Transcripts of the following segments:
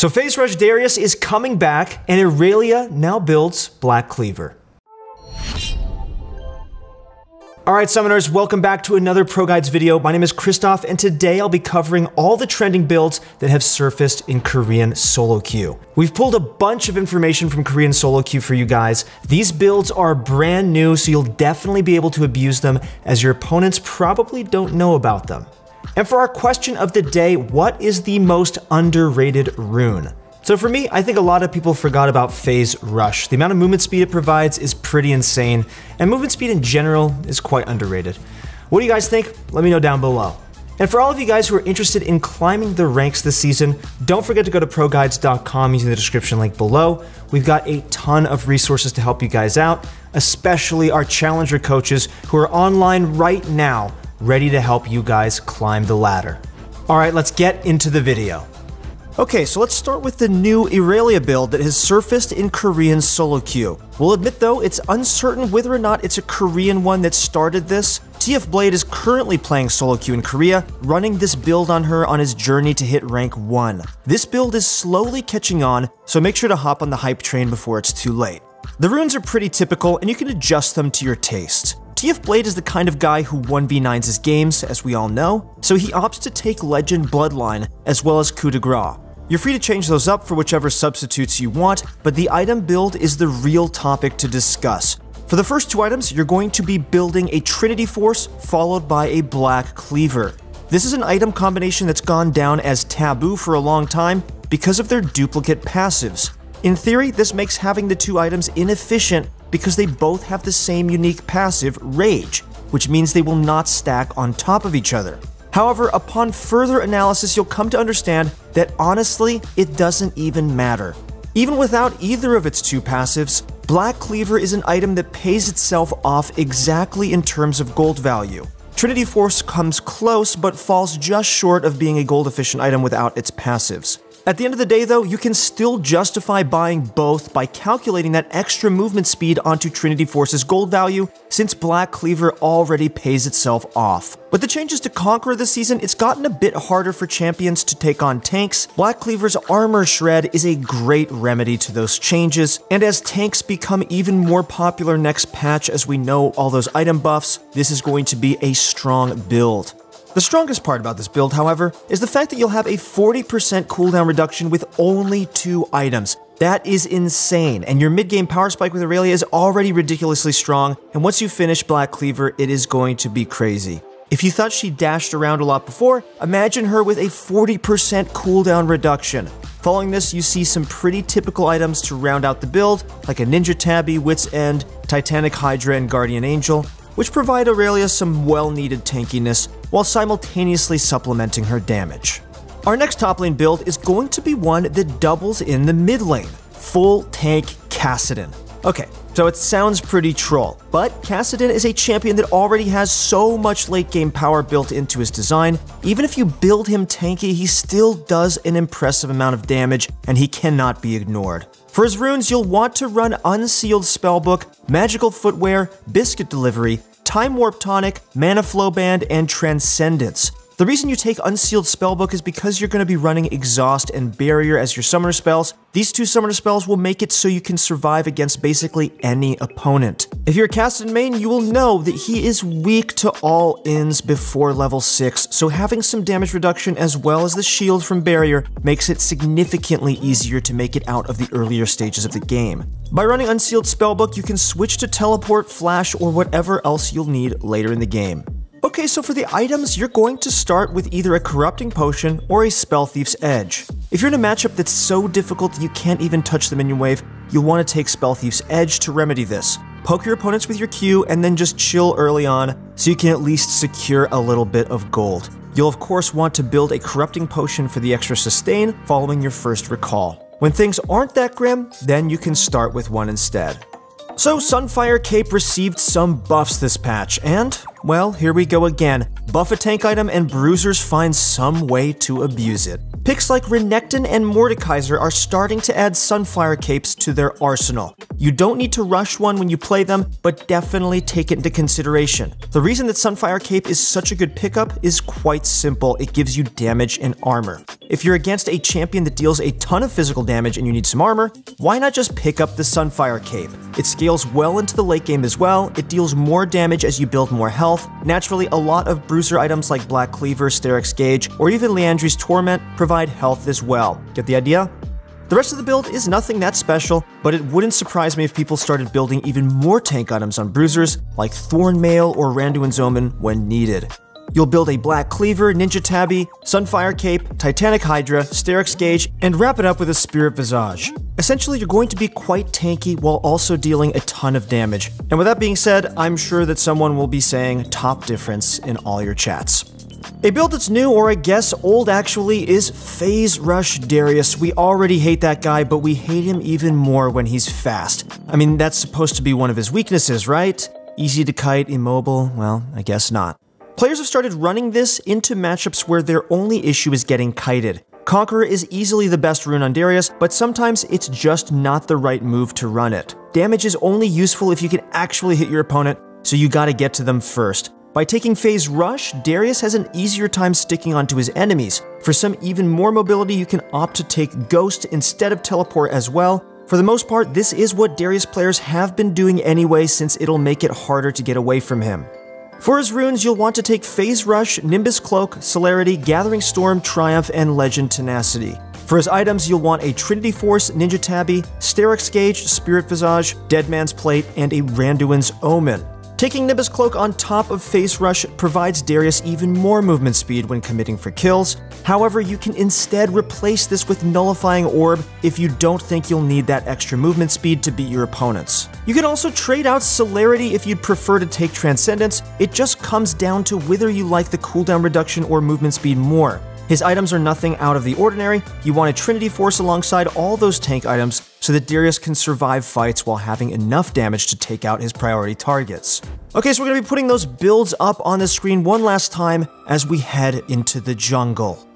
So Phase Rush Darius is coming back, and Irelia now builds Black Cleaver. Alright summoners, welcome back to another Pro Guides video. My name is Christoph, and today I'll be covering all the trending builds that have surfaced in Korean solo queue. We've pulled a bunch of information from Korean solo queue for you guys. These builds are brand new, so you'll definitely be able to abuse them as your opponents probably don't know about them. And for our question of the day, what is the most underrated rune? So for me, I think a lot of people forgot about Phase Rush. The amount of movement speed it provides is pretty insane, and movement speed in general is quite underrated. What do you guys think? Let me know down below. And for all of you guys who are interested in climbing the ranks this season, don't forget to go to proguides.com using the description link below. We've got a ton of resources to help you guys out, especially our challenger coaches who are online right now, ready to help you guys climb the ladder. All right, let's get into the video. Okay, so let's start with the new Irelia build that has surfaced in Korean solo queue. We'll admit though, it's uncertain whether or not it's a Korean one that started this. TF Blade is currently playing solo queue in Korea, running this build on her on his journey to hit rank 1. This build is slowly catching on, so make sure to hop on the hype train before it's too late. The runes are pretty typical, and you can adjust them to your taste. TF Blade is the kind of guy who 1v9s his games, as we all know, so he opts to take Legend Bloodline, as well as Coup de Grace. You're free to change those up for whichever substitutes you want, but the item build is the real topic to discuss. For the first two items, you're going to be building a Trinity Force followed by a Black Cleaver. This is an item combination that's gone down as taboo for a long time because of their duplicate passives. In theory, this makes having the two items inefficient because they both have the same unique passive, Rage, which means they will not stack on top of each other. However, upon further analysis, you'll come to understand that honestly, it doesn't even matter. Even without either of its two passives, Black Cleaver is an item that pays itself off exactly in terms of gold value. Trinity Force comes close, but falls just short of being a gold-efficient item without its passives. At the end of the day though, you can still justify buying both by calculating that extra movement speed onto Trinity Force's gold value, since Black Cleaver already pays itself off. With the changes to Conqueror this season, it's gotten a bit harder for champions to take on tanks. Black Cleaver's Armor Shred is a great remedy to those changes, and as tanks become even more popular next patch, as we know all those item buffs, this is going to be a strong build. The strongest part about this build, however, is the fact that you'll have a 40% cooldown reduction with only two items. That is insane, and your mid-game power spike with Irelia is already ridiculously strong, and once you finish Black Cleaver, it is going to be crazy. If you thought she dashed around a lot before, imagine her with a 40% cooldown reduction. Following this, you see some pretty typical items to round out the build, like a Ninja Tabi, Wits End, Titanic Hydra, and Guardian Angel, which provide Irelia some well-needed tankiness while simultaneously supplementing her damage. Our next top lane build is going to be one that doubles in the mid lane, full tank Kassadin. Okay, so it sounds pretty troll, but Kassadin is a champion that already has so much late game power built into his design. Even if you build him tanky, he still does an impressive amount of damage, and he cannot be ignored. For his runes, you'll want to run Unsealed Spellbook, Magical Footwear, Biscuit Delivery, Time Warp Tonic, Mana Flow Band, and Transcendence. The reason you take Unsealed Spellbook is because you're going to be running Exhaust and Barrier as your summoner spells. These two summoner spells will make it so you can survive against basically any opponent. If you're a Kassadin main, you will know that he is weak to all ins before level 6, so having some damage reduction as well as the shield from Barrier makes it significantly easier to make it out of the earlier stages of the game. By running Unsealed Spellbook, you can switch to Teleport, Flash, or whatever else you'll need later in the game. Okay, so for the items, you're going to start with either a Corrupting Potion or a Spell Thief's Edge. If you're in a matchup that's so difficult that you can't even touch them in your wave, you'll want to take Spell Thief's Edge to remedy this. Poke your opponents with your Q and then just chill early on so you can at least secure a little bit of gold. You'll of course want to build a Corrupting Potion for the extra sustain following your first recall. When things aren't that grim, then you can start with one instead. So Sunfire Cape received some buffs this patch, and Well, here we go again. Buff a tank item and bruisers find some way to abuse it. Picks like Renekton and Mordekaiser are starting to add Sunfire Capes to their arsenal. You don't need to rush one when you play them, but definitely take it into consideration. The reason that Sunfire Cape is such a good pickup is quite simple. It gives you damage and armor. If you're against a champion that deals a ton of physical damage and you need some armor, why not just pick up the Sunfire Cape? It scales well into the late game as well. It deals more damage as you build more health. Naturally, a lot of bruiser items like Black Cleaver, Sterak's Gage, or even Leandri's Torment provide health as well. Get the idea? The rest of the build is nothing that special, but it wouldn't surprise me if people started building even more tank items on bruisers like Thornmail or Randuin's Omen when needed. You'll build a Black Cleaver, Ninja Tabi, Sunfire Cape, Titanic Hydra, Sterak's Gage, and wrap it up with a Spirit Visage. Essentially, you're going to be quite tanky while also dealing a ton of damage. And with that being said, I'm sure that someone will be saying top difference in all your chats. A build that's new, or I guess old actually, is Phase Rush Darius. We already hate that guy, but we hate him even more when he's fast. I mean, that's supposed to be one of his weaknesses, right? Easy to kite, immobile, well, I guess not. Players have started running this into matchups where their only issue is getting kited. Conqueror is easily the best rune on Darius, but sometimes it's just not the right move to run it. Damage is only useful if you can actually hit your opponent, so you gotta get to them first. By taking Phase Rush, Darius has an easier time sticking onto his enemies. For some even more mobility, you can opt to take Ghost instead of Teleport as well. For the most part, this is what Darius players have been doing anyway, since it'll make it harder to get away from him. For his runes, you'll want to take Phase Rush, Nimbus Cloak, Celerity, Gathering Storm, Triumph, and Legend Tenacity. For his items, you'll want a Trinity Force, Ninja Tabi, Sterak's Gage, Spirit Visage, Deadman's Plate, and a Randuin's Omen. Taking Nimbus Cloak on top of Phase Rush provides Darius even more movement speed when committing for kills. However, you can instead replace this with Nullifying Orb if you don't think you'll need that extra movement speed to beat your opponents. You can also trade out Celerity if you'd prefer to take Transcendence. It just comes down to whether you like the cooldown reduction or movement speed more. His items are nothing out of the ordinary. You want a Trinity Force alongside all those tank items so that Darius can survive fights while having enough damage to take out his priority targets. Okay, so we're gonna be putting those builds up on the screen one last time as we head into the jungle.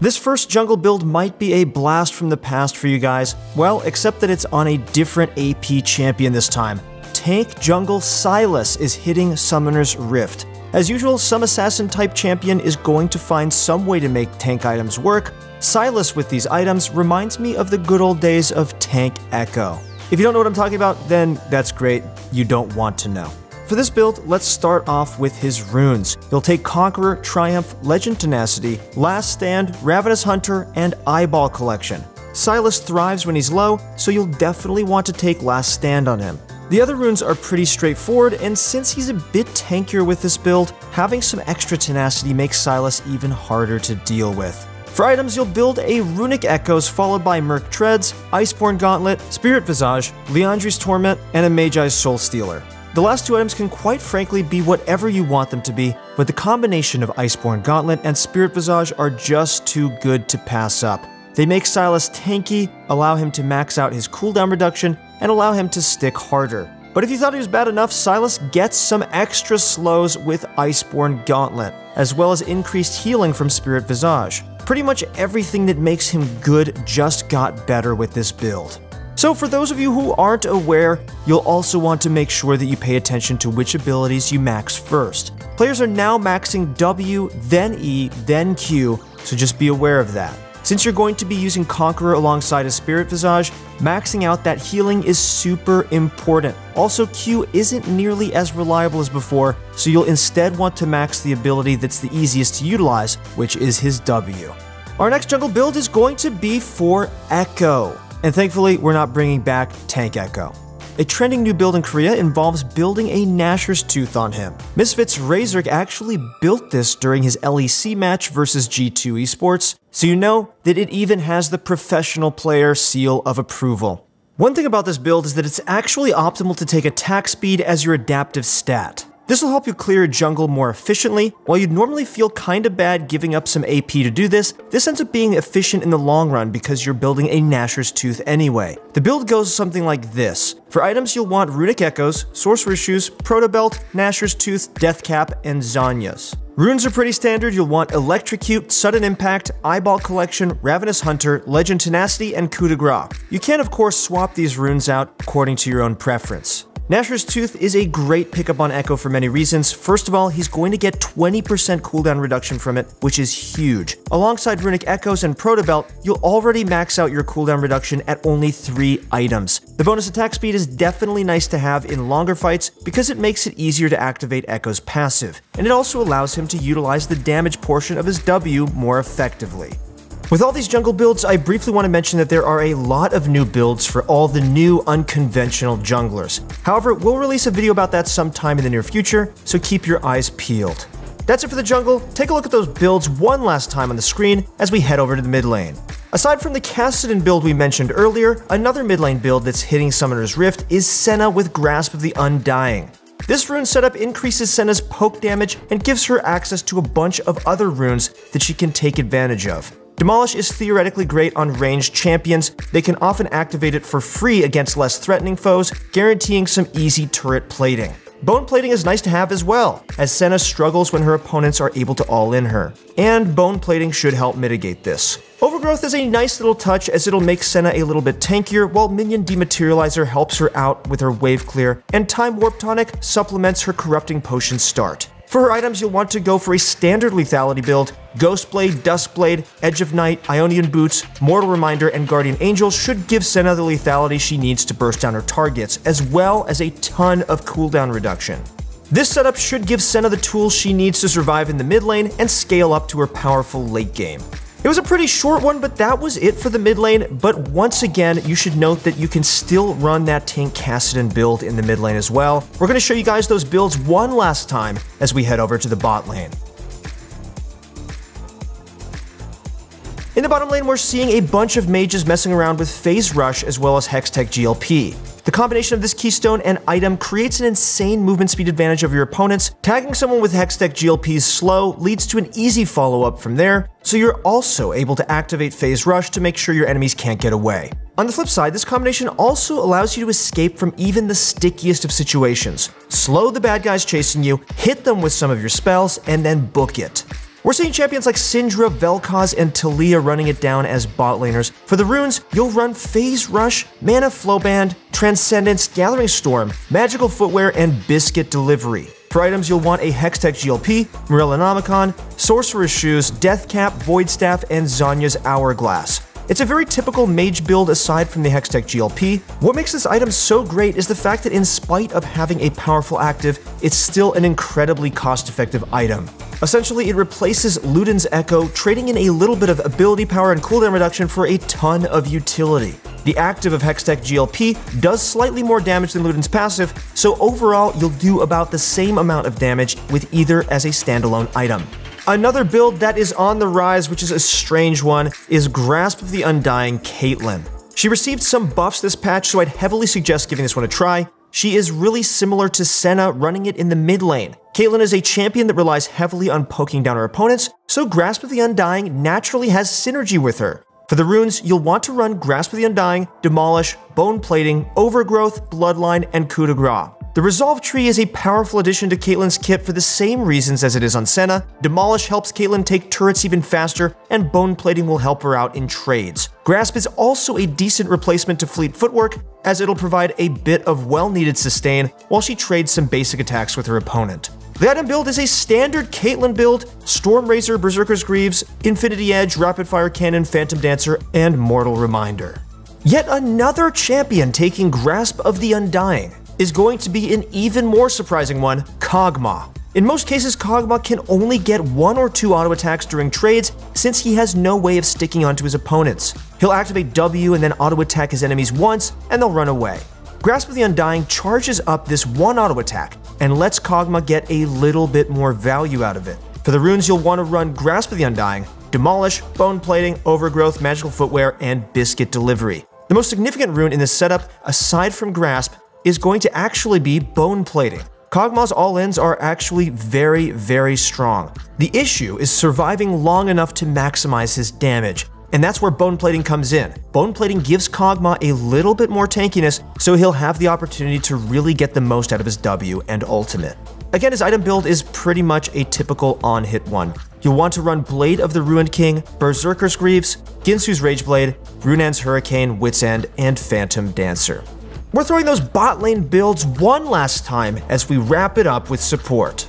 This first jungle build might be a blast from the past for you guys. Well, except that it's on a different AP champion this time. Tank jungle Sylas is hitting Summoner's Rift. As usual, some assassin-type champion is going to find some way to make tank items work. Sylas with these items reminds me of the good old days of Tank Echo. If you don't know what I'm talking about, then that's great. You don't want to know. For this build, let's start off with his runes. He'll take Conqueror, Triumph, Legend Tenacity, Last Stand, Ravenous Hunter, and Eyeball Collection. Sylas thrives when he's low, so you'll definitely want to take Last Stand on him. The other runes are pretty straightforward, and since he's a bit tankier with this build, having some extra tenacity makes Sylas even harder to deal with. For items, you'll build a Runic Echoes followed by Merc Treads, Iceborne Gauntlet, Spirit Visage, Leandri's Torment, and a Magi's Soulstealer. The last two items can quite frankly be whatever you want them to be, but the combination of Iceborne Gauntlet and Spirit Visage are just too good to pass up. They make Sylas tanky, allow him to max out his cooldown reduction, and allow him to stick harder. But if you thought he was bad enough, Sylas gets some extra slows with Iceborne Gauntlet, as well as increased healing from Spirit Visage. Pretty much everything that makes him good just got better with this build. So for those of you who aren't aware, you'll also want to make sure that you pay attention to which abilities you max first. Players are now maxing W, then E, then Q, so just be aware of that. Since you're going to be using Conqueror alongside a Spirit Visage, maxing out that healing is super important. Also, Q isn't nearly as reliable as before, so you'll instead want to max the ability that's the easiest to utilize, which is his W. Our next jungle build is going to be for Echo, and thankfully, we're not bringing back Tank Echo. A trending new build in Korea involves building a Nashor's Tooth on him. Misfits Razork actually built this during his LEC match versus G2 Esports, so you know that it even has the professional player seal of approval. One thing about this build is that it's actually optimal to take attack speed as your adaptive stat. This will help you clear a jungle more efficiently. While you'd normally feel kinda bad giving up some AP to do this, this ends up being efficient in the long run because you're building a Nashor's Tooth anyway. The build goes something like this. For items, you'll want Runic Echoes, Sorcerer Shoes, Proto Belt, Nashor's Tooth, Death Cap, and Zanya's. Runes are pretty standard. You'll want Electrocute, Sudden Impact, Eyeball Collection, Ravenous Hunter, Legend Tenacity, and Coup de Grace. You can, of course, swap these runes out according to your own preference. Nashor's Tooth is a great pickup on Echo for many reasons. First of all, he's going to get 20% cooldown reduction from it, which is huge. Alongside Runic Echoes and Proto Belt, you'll already max out your cooldown reduction at only 3 items. The bonus attack speed is definitely nice to have in longer fights because it makes it easier to activate Echo's passive, and it also allows him to utilize the damage portion of his W more effectively. With all these jungle builds, I briefly want to mention that there are a lot of new builds for all the new unconventional junglers. However, we'll release a video about that sometime in the near future, so keep your eyes peeled. That's it for the jungle. Take a look at those builds one last time on the screen as we head over to the mid lane. Aside from the Kassadin build we mentioned earlier, another mid lane build that's hitting Summoner's Rift is Senna with Grasp of the Undying. This rune setup increases Senna's poke damage and gives her access to a bunch of other runes that she can take advantage of. Demolish is theoretically great on ranged champions. They can often activate it for free against less threatening foes, guaranteeing some easy turret plating. Bone plating is nice to have as well, as Senna struggles when her opponents are able to all-in her. And bone plating should help mitigate this. Overgrowth is a nice little touch as it'll make Senna a little bit tankier, while Minion Dematerializer helps her out with her wave clear, and Time Warp Tonic supplements her Corrupting Potion start. For her items, you'll want to go for a standard lethality build. Ghostblade, Dustblade, Edge of Night, Ionian Boots, Mortal Reminder, and Guardian Angel should give Senna the lethality she needs to burst down her targets, as well as a ton of cooldown reduction. This setup should give Senna the tools she needs to survive in the mid lane and scale up to her powerful late game. It was a pretty short one, but that was it for the mid lane. But once again, you should note that you can still run that Tank Kassadin build in the mid lane as well. We're going to show you guys those builds one last time as we head over to the bot lane. In the bottom lane, we're seeing a bunch of mages messing around with Phase Rush as well as Hextech GLP. The combination of this keystone and item creates an insane movement speed advantage over your opponents. Tagging someone with Hextech GLP's slow leads to an easy follow-up from there, so you're also able to activate Phase Rush to make sure your enemies can't get away. On the flip side, this combination also allows you to escape from even the stickiest of situations. Slow the bad guys chasing you, hit them with some of your spells, and then book it. We're seeing champions like Syndra, Vel'Koz, and Taliyah running it down as bot laners. For the runes, you'll run Phase Rush, Mana Flow Band, Transcendence, Gathering Storm, Magical Footwear, and Biscuit Delivery. For items, you'll want a Hextech GLP, Morellinomicon, Sorcerer's Shoes, Death Cap, Void Staff, and Zanya's Hourglass. It's a very typical mage build aside from the Hextech GLP. What makes this item so great is the fact that in spite of having a powerful active, it's still an incredibly cost-effective item. Essentially, it replaces Luden's Echo, trading in a little bit of ability power and cooldown reduction for a ton of utility. The active of Hextech GLP does slightly more damage than Luden's passive, so overall you'll do about the same amount of damage with either as a standalone item. Another build that is on the rise, which is a strange one, is Grasp of the Undying Caitlyn. She received some buffs this patch, so I'd heavily suggest giving this one a try. She is really similar to Senna running it in the mid lane. Caitlyn is a champion that relies heavily on poking down her opponents, so Grasp of the Undying naturally has synergy with her. For the runes, you'll want to run Grasp of the Undying, Demolish, Bone Plating, Overgrowth, Bloodline, and Coup de Grace. The Resolve Tree is a powerful addition to Caitlyn's kit for the same reasons as it is on Senna. Demolish helps Caitlyn take turrets even faster, and Bone Plating will help her out in trades. Grasp is also a decent replacement to Fleet Footwork, as it'll provide a bit of well-needed sustain while she trades some basic attacks with her opponent. The item build is a standard Caitlyn build: Stormraiser, Berserker's Greaves, Infinity Edge, Rapid Fire Cannon, Phantom Dancer, and Mortal Reminder. Yet another champion taking Grasp of the Undying is going to be an even more surprising one, Kog'Maw. In most cases, Kog'Maw can only get 1 or 2 auto attacks during trades since he has no way of sticking onto his opponents. He'll activate W and then auto attack his enemies once, and they'll run away. Grasp of the Undying charges up this 1 auto attack and lets Kog'Maw get a little bit more value out of it. For the runes, you'll want to run Grasp of the Undying, Demolish, Bone Plating, Overgrowth, Magical Footwear, and Biscuit Delivery. The most significant rune in this setup, aside from Grasp, is going to actually be Bone Plating. Kog'Maw's all-ins are actually very, very strong. The issue is surviving long enough to maximize his damage, and that's where Bone Plating comes in. Bone Plating gives Kog'Maw a little bit more tankiness, so he'll have the opportunity to really get the most out of his W and ultimate. Again, his item build is pretty much a typical on-hit one. You'll want to run Blade of the Ruined King, Berserker's Greaves, Ginsu's Rageblade, Runan's Hurricane, Wits End, and Phantom Dancer. We're throwing those bot lane builds one last time as we wrap it up with support.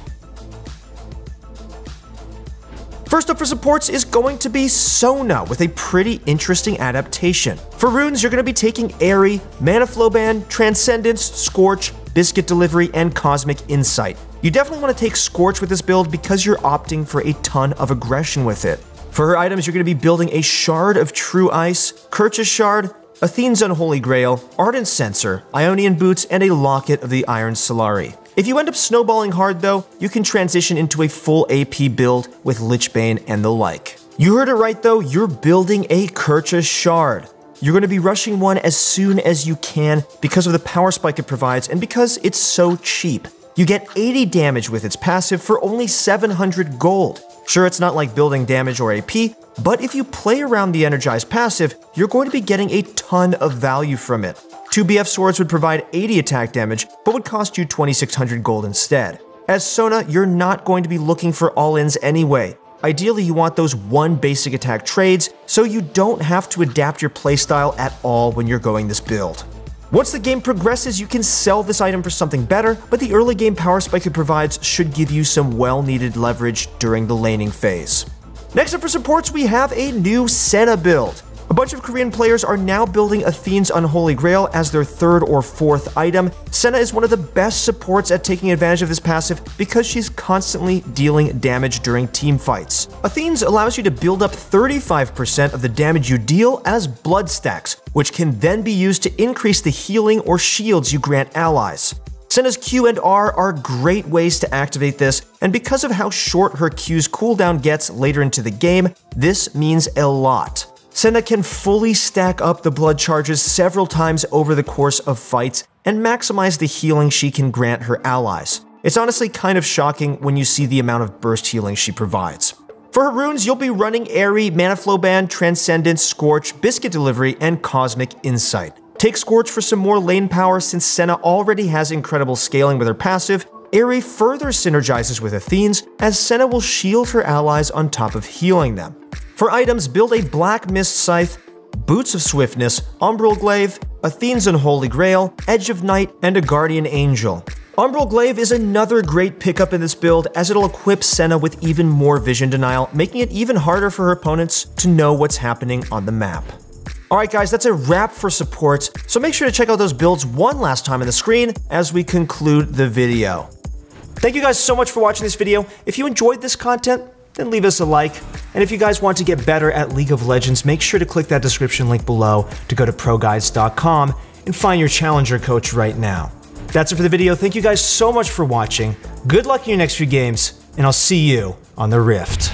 First up for supports is going to be Sona with a pretty interesting adaptation. For runes, you're going to be taking Airy, Mana Flow Band, Transcendence, Scorch, Biscuit Delivery, and Cosmic Insight. You definitely want to take Scorch with this build because you're opting for a ton of aggression with it. For her items, you're going to be building a Shard of True Ice, Kerch's Shard, Athene's Unholy Grail, Ardent Censer, Ionian Boots, and a Locket of the Iron Solari. If you end up snowballing hard though, you can transition into a full AP build with Lichbane and the like. You heard it right though, you're building a Kerch's Shard. You're going to be rushing one as soon as you can because of the power spike it provides and because it's so cheap. You get 80 damage with its passive for only 700 gold. Sure, it's not like building damage or AP, but if you play around the energized passive, you're going to be getting a ton of value from it. 2 BF Swords would provide 80 attack damage, but would cost you 2600 gold instead. As Sona, you're not going to be looking for all-ins anyway. Ideally, you want those one basic attack trades, so you don't have to adapt your playstyle at all when you're going this build. Once the game progresses, you can sell this item for something better, but the early game power spike it provides should give you some well-needed leverage during the laning phase. Next up for supports, we have a new Senna build. A bunch of Korean players are now building Athene's Unholy Grail as their third or fourth item. Senna is one of the best supports at taking advantage of this passive because she's constantly dealing damage during team fights. Athene's allows you to build up 35% of the damage you deal as blood stacks, which can then be used to increase the healing or shields you grant allies. Senna's Q and R are great ways to activate this, and because of how short her Q's cooldown gets later into the game, this means a lot. Senna can fully stack up the blood charges several times over the course of fights and maximize the healing she can grant her allies. It's honestly kind of shocking when you see the amount of burst healing she provides. For her runes, you'll be running Airy, Mana Flow Band, Transcendence, Scorch, Biscuit Delivery, and Cosmic Insight. Take Scorch for some more lane power since Senna already has incredible scaling with her passive. Airy further synergizes with Athene's as Senna will shield her allies on top of healing them. For items, build a Black Mist Scythe, Boots of Swiftness, Umbral Glaive, Athene's Unholy Grail, Edge of Night, and a Guardian Angel. Umbral Glaive is another great pickup in this build as it'll equip Senna with even more vision denial, making it even harder for her opponents to know what's happening on the map. Alright guys, that's a wrap for supports, so make sure to check out those builds one last time on the screen as we conclude the video. Thank you guys so much for watching this video. If you enjoyed this content, then leave us a like. And if you guys want to get better at League of Legends, make sure to click that description link below to go to proguides.com and find your challenger coach right now. That's it for the video. Thank you guys so much for watching. Good luck in your next few games, and I'll see you on the Rift.